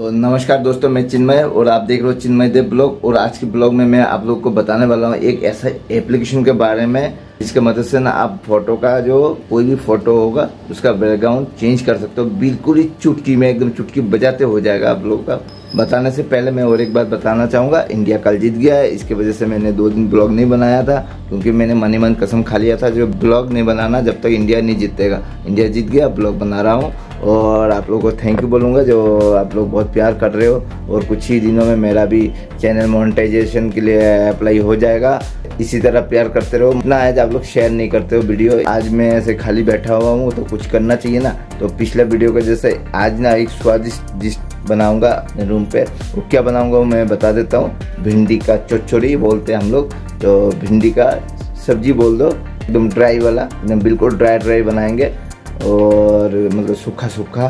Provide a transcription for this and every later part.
नमस्कार दोस्तों, मैं चिन्मय और आप देख रहे हो चिन्मय देव ब्लॉग। और आज के ब्लॉग में मैं आप लोग को बताने वाला हूँ एक ऐसा एप्लीकेशन के बारे में जिसके मदद से ना आप फोटो का जो कोई भी फोटो होगा उसका बैकग्राउंड चेंज कर सकते हो, बिल्कुल ही चुटकी में, एकदम चुटकी बजाते हो जाएगा आप लोगों का। बताने से पहले मैं और एक बात बताना चाहूँगा, इंडिया कल जीत गया है, इसके वजह से मैंने 2 दिन ब्लॉग नहीं बनाया था क्योंकि मैंने मन ही मन कसम खा लिया था जो ब्लॉग नहीं बनाना जब तक इंडिया नहीं जीतेगा। इंडिया जीत गया, ब्लॉग बना रहा हूँ और आप लोगों को थैंक यू बोलूँगा जो आप लोग बहुत प्यार कर रहे हो। और कुछ ही दिनों में मेरा भी चैनल मोनेटाइजेशन के लिए अप्लाई हो जाएगा। इसी तरह प्यार करते रहो ना। आज आप लोग शेयर नहीं करते हो वीडियो। आज मैं ऐसे खाली बैठा हुआ हूँ तो कुछ करना चाहिए ना, तो पिछले वीडियो के जैसे आज ना एक स्वादिष्ट डिश बनाऊंगा अपने रूम पे। वो क्या बनाऊंगा मैं बता देता हूँ। भिंडी का चोचोरी बोलते हैं हम लोग, तो भिंडी का सब्जी बोल दो, एकदम ड्राई वाला, एकदम बिल्कुल ड्राई बनाएंगे और मतलब सूखा,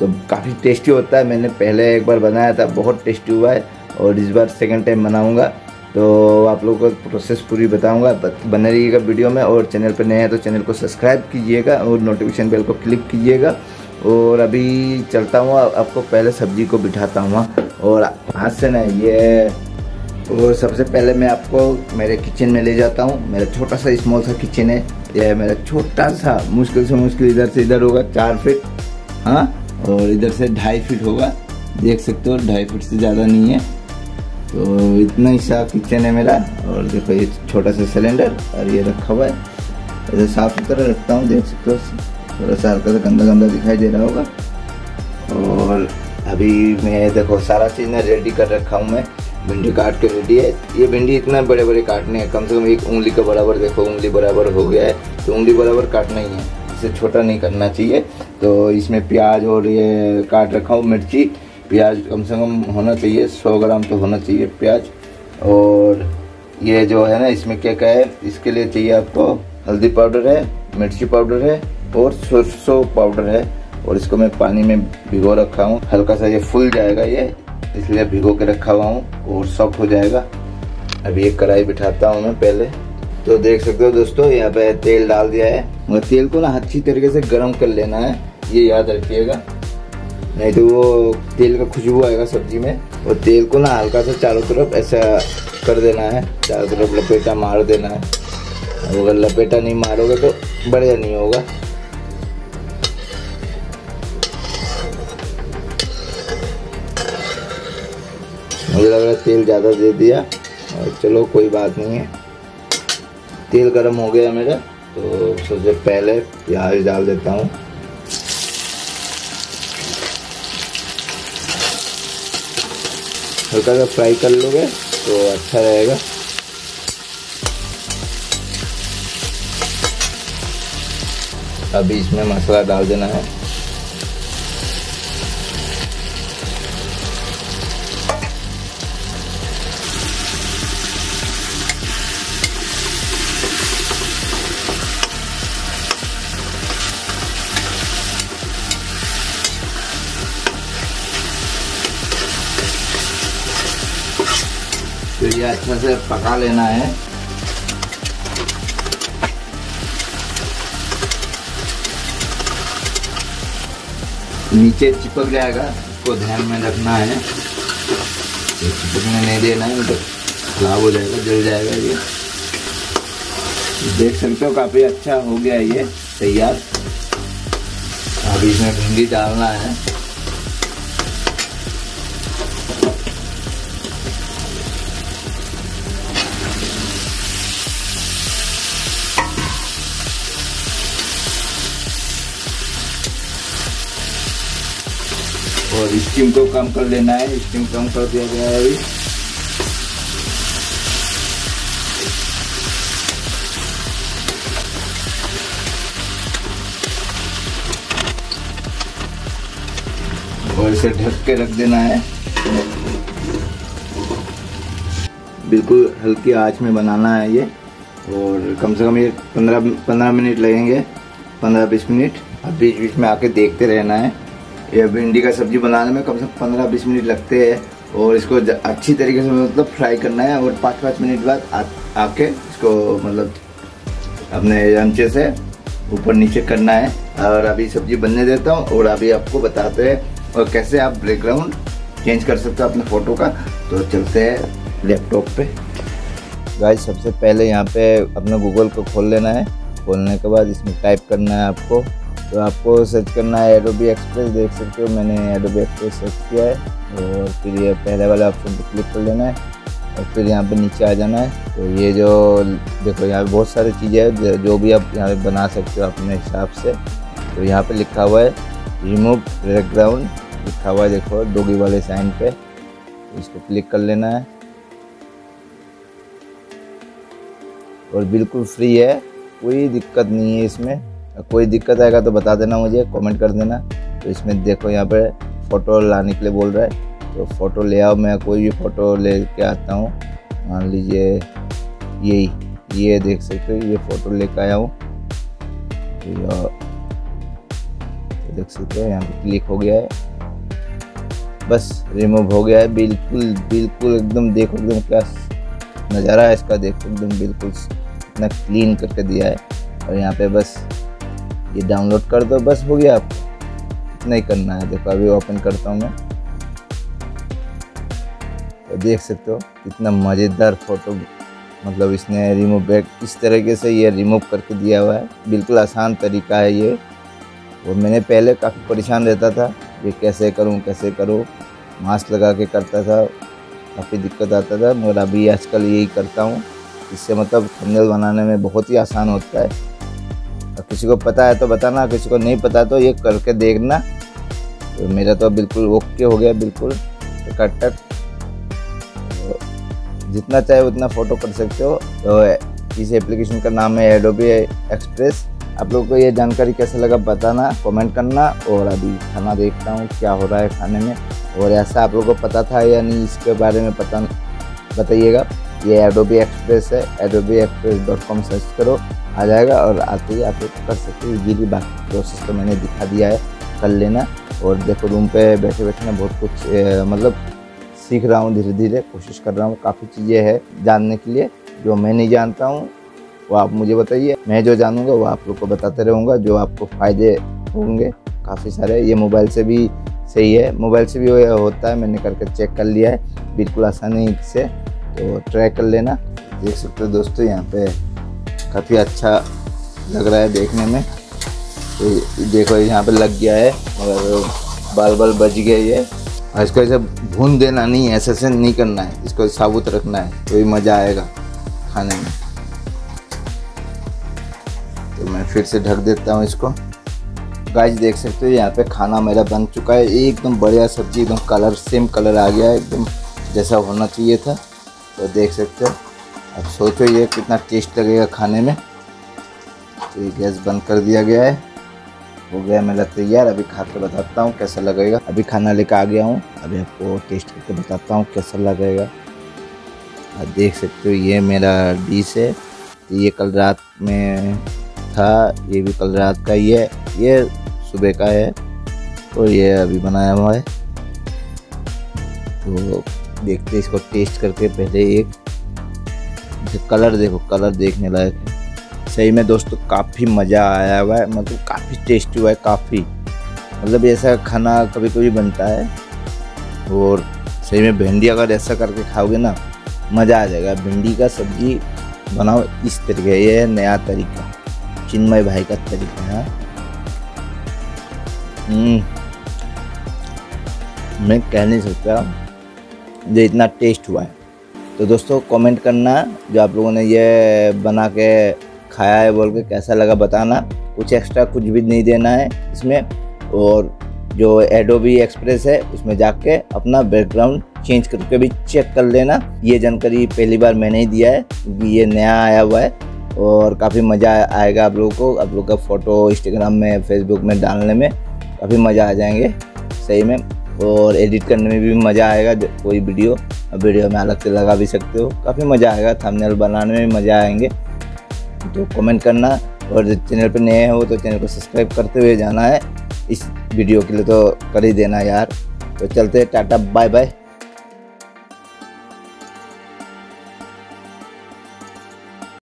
तो काफ़ी टेस्टी होता है। मैंने पहले एक बार बनाया था, बहुत टेस्टी हुआ है और इस बार 2nd टाइम बनाऊँगा। तो आप लोगों को प्रोसेस पूरी बताऊंगा, बने रहिएगा वीडियो में। और चैनल पर नए हैं तो चैनल को सब्सक्राइब कीजिएगा और नोटिफिकेशन बेल को क्लिक कीजिएगा। और अभी चलता हूँ, आपको पहले सब्जी को बिठाता हूँ और हाथ से ना ये। और सबसे पहले मैं आपको मेरे किचन में ले जाता हूँ। मेरा छोटा सा स्मॉल सा किचन है, यह मेरा छोटा सा, मुश्किल से मुश्किल इधर से इधर होगा 4 फीट, हाँ, और इधर से 2.5 फीट होगा। देख सकते हो 2.5 फीट से ज़्यादा नहीं है, तो इतना ही सा किचन है मेरा। और देखो ये छोटा सा सिलेंडर और ये रखा हुआ है, ऐसे साफ़ सुथरा रखता हूँ। देख सकते हो थोड़ा सा हल्का सा गंदा दिखाई दे रहा होगा। और अभी मैं देखो सारा चीज़ ना रेडी कर रखा हूँ मैं। भिंडी काट के रेडी है। ये भिंडी इतना बड़े काटने हैं, कम से कम एक उंगली का बराबर। देखो उंगली बराबर हो गया है, तो उंगली बराबर काटना ही है, इसे छोटा नहीं करना चाहिए। तो इसमें प्याज और ये काट रखा हूँ मिर्ची। प्याज कम से कम होना चाहिए 100 ग्राम तो होना चाहिए प्याज। और ये जो है ना इसमें क्या है, इसके लिए चाहिए आपको हल्दी पाउडर है, मिर्ची पाउडर है और सरसों पाउडर है। और इसको मैं पानी में भिगो रखा हूँ, हल्का सा ये फूल जाएगा, ये इसलिए भिगो के रखा हुआ हूँ और सॉफ्ट हो जाएगा। अभी एक कढ़ाई बिठाता हूँ मैं पहले। तो देख सकते हो दोस्तों यहाँ पे तेल डाल दिया है, मगर तेल को ना अच्छी तरीके से गर्म कर लेना है, ये याद रखिएगा, नहीं तो वो तेल का खुशबू आएगा सब्जी में। और तेल को ना हल्का सा चारों तरफ ऐसा कर देना है, चारों तरफ लपेटा मार देना है। अगर लपेटा नहीं मारोगे तो बढ़िया नहीं होगा। मुझे लग रहा है तेल ज़्यादा दे दिया और चलो कोई बात नहीं है। तेल गर्म हो गया मेरा, तो सबसे पहले प्याज डाल देता हूँ। हल्का सा फ्राई कर लोगे तो अच्छा रहेगा। अभी इसमें मसाला डाल देना है। तो ये अच्छे से पका लेना है। नीचे चिपक जाएगा, इसको ध्यान में रखना है, तो चिपकने नहीं देना है, तो खराब हो जाएगा, जल जाएगा। ये देख सकते हो काफ़ी अच्छा हो गया ये तैयार। अभी इसमें भिंडी डालना है। और स्टीम को कम कर लेना है, स्टीम कम कर दिया गया है अभी। और इसे ढक के रख देना है, बिल्कुल हल्की आंच में बनाना है ये। और कम से कम ये 15 मिनट लगेंगे, 15-20 मिनट। अब बीच में आके देखते रहना है। ये भिंडी का सब्जी बनाने में कम से कम 15-20 मिनट लगते हैं। और इसको अच्छी तरीके से मतलब फ्राई करना है। और 5-5 मिनट बाद आके इसको मतलब अपने चमचे से ऊपर नीचे करना है। और अभी सब्जी बनने देता हूँ और अभी आपको बताते हैं और कैसे आप बैकग्राउंड चेंज कर सकते हो अपने फ़ोटो का। तो चलते हैं लैपटॉप पे। गाइस सबसे पहले यहाँ पे अपना गूगल को खोल लेना है। खोलने के बाद इसमें टाइप करना है आपको, तो आपको सर्च करना है एडोबी एक्सप्रेस। देख सकते हो मैंने एडोबी एक्सप्रेस सर्च किया है और फिर ये पहले वाला ऑप्शन पर क्लिक कर लेना है और फिर यहाँ पे नीचे आ जाना है। तो ये जो देखो यहाँ पे बहुत सारी चीज़ें हैं जो भी आप यहाँ पे बना सकते हो अपने हिसाब से। तो यहाँ पे लिखा हुआ है रिमूव बैकग्राउंड लिखा हुआ है, देखो डोगी वाले साइन पे, इसको क्लिक कर लेना है और बिल्कुल फ्री है, कोई दिक्कत नहीं है इसमें। कोई दिक्कत आएगा तो बता देना मुझे, कमेंट कर देना। तो इसमें देखो यहाँ पे फ़ोटो लाने के लिए बोल रहा है, तो फ़ोटो ले आओ। मैं कोई भी फ़ोटो ले के आता हूँ, मान लीजिए ये देख सकते हो ये फ़ोटो लेके आया हूँ। तो देख सकते हो यहाँ पे क्लिक हो गया है, बस रिमूव हो गया है। बिल्कुल बिल्कुल एकदम देखो एकदम क्या नज़ारा है इसका, देखो एकदम बिल्कुल इतना क्लीन करके दिया है। और यहाँ पे बस ये डाउनलोड कर दो, बस हो गया। आपको इतना ही करना है। देखो अभी ओपन करता हूँ मैं, तो देख सकते हो कितना मज़ेदार फ़ोटो मतलब इसने रिमूव बैक इस तरीके से ये रिमूव करके दिया हुआ है। बिल्कुल आसान तरीका है ये, और मैंने पहले काफ़ी परेशान रहता था ये कैसे करूँ, मास्क लगा के करता था, काफ़ी दिक्कत आता था। मगर अभी आजकल यही करता हूँ, इससे मतलब थंबनेल बनाने में बहुत ही आसान होता है। और किसी को पता है तो बताना, किसी को नहीं पता तो ये करके देखना। तो मेरा तो बिल्कुल ओके हो गया, बिल्कुल टकाटक। जितना चाहे उतना फ़ोटो कर सकते हो। तो इस एप्लीकेशन का नाम है एडोबी एक्सप्रेस। आप लोगों को ये जानकारी कैसे लगा बताना, कमेंट करना। और अभी खाना देखता हूँ क्या हो रहा है खाने में, और ऐसा आप लोगों को पता था या नहीं इसके बारे में पता बताइएगा। ये एडोबी एक्सप्रेस है, adobeexpress.com सर्च करो, आ जाएगा। और आते ही आप लोग कर सकते हो इजीली। बाकी प्रोसेस तो मैंने दिखा दिया है, कर लेना। और देखो रूम पर बैठे बैठे मैं बहुत कुछ मतलब सीख रहा हूँ, धीरे धीरे कोशिश कर रहा हूँ। काफ़ी चीज़ें हैं जानने के लिए, जो मैं नहीं जानता हूँ वो आप मुझे बताइए, मैं जो जानूँगा वो आप लोग को बताते रहूँगा, जो आपको फ़ायदे होंगे काफ़ी सारे। ये मोबाइल से भी सही है, मोबाइल से भी होता है, मैंने करके चेक कर लिया है बिल्कुल आसानी से। तो ट्राई कर लेना। देख सकते हो दोस्तों यहाँ पे काफ़ी अच्छा लग रहा है देखने में। तो देखो यहाँ पर लग गया है और बाल बच गया ये। और इसको ऐसे भून देना नहीं, ऐसे से नहीं करना है, इसको साबुत रखना है, तो ही मज़ा आएगा खाने में। तो मैं फिर से ढक देता हूँ इसको। गाइस देख सकते हो यहाँ पे खाना मेरा बन चुका है, एकदम बढ़िया सब्जी, एकदम कलर सेम कलर आ गया है, एकदम जैसा होना चाहिए था। तो देख सकते हो, अब सोचो ये कितना टेस्ट लगेगा खाने में। तो ये गैस बंद कर दिया गया है, हो गया मेरा तैयार। अभी खा के बताता हूँ कैसा लगेगा। अभी खाना लेकर आ गया हूँ, अभी आपको टेस्ट करके बताता हूँ कैसा लगेगा। आप देख सकते हो ये मेरा डिश है, ये कल रात में था, ये भी कल रात का ही है, ये सुबह का है और ये अभी बनाया हुआ है। तो देखते इसको टेस्ट करके पहले एक कलर देखो, कलर देखने लायक है सही में दोस्तों। काफ़ी मज़ा आया हुआ है, मतलब काफ़ी टेस्टी हुआ है, काफ़ी मतलब ऐसा खाना कभी कभी बनता है। और सही में भिंडी अगर ऐसा करके खाओगे ना, मज़ा आ जाएगा। भिंडी का सब्जी बनाओ इस तरीके, ये है नया तरीका, चिन्मय भाई का तरीका है। मैं कह नहीं सकता जो इतना टेस्ट हुआ है। तो दोस्तों कमेंट करना जो आप लोगों ने ये बना के खाया है बोल के कैसा लगा बताना। कुछ एक्स्ट्रा कुछ भी नहीं देना है इसमें। और जो एडोबी एक्सप्रेस है उसमें जाके अपना बैकग्राउंड चेंज करके भी चेक कर लेना। ये जानकारी पहली बार मैंने ही दिया है, ये नया आया हुआ है और काफ़ी मज़ा आएगा आप लोगों को। आप लोग का फ़ोटो इंस्टाग्राम में, फेसबुक में डालने में काफ़ी मज़ा आ जाएंगे सही में। और एडिट करने में भी मज़ा आएगा, कोई वीडियो में अलग से लगा भी सकते हो, काफ़ी मज़ा आएगा। थंबनेल बनाने में भी मज़ा आएंगे। तो कमेंट करना, और चैनल पर नए हो तो चैनल को सब्सक्राइब करते हुए जाना है। इस वीडियो के लिए तो कर ही देना यार। तो चलते हैं, टाटा बाय बाय।